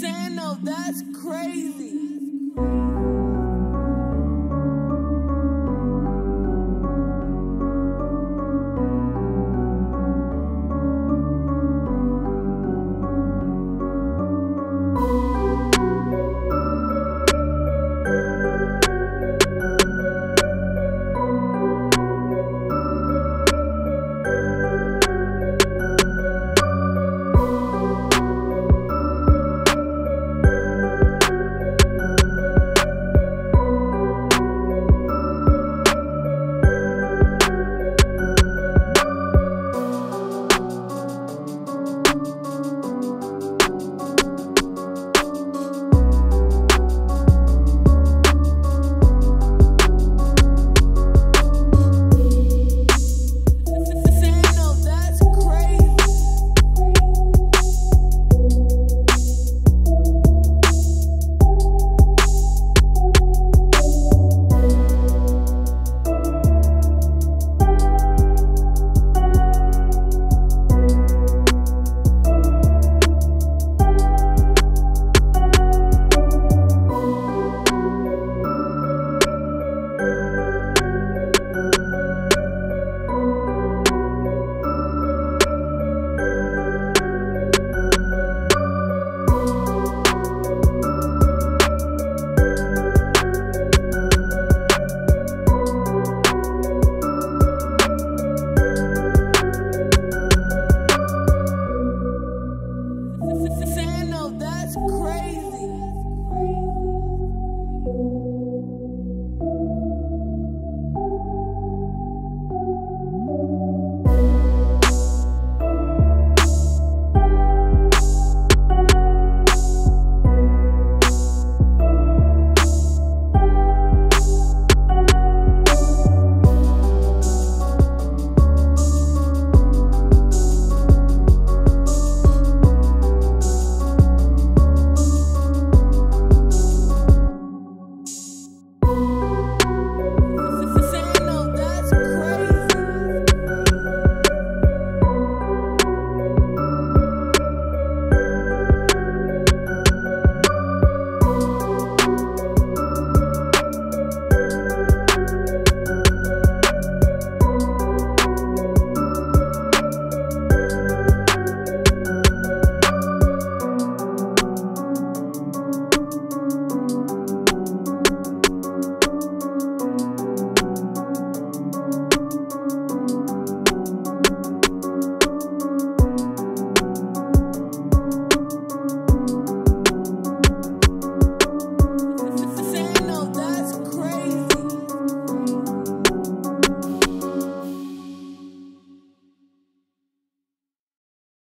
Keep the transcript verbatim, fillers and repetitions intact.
Sano, that's crazy.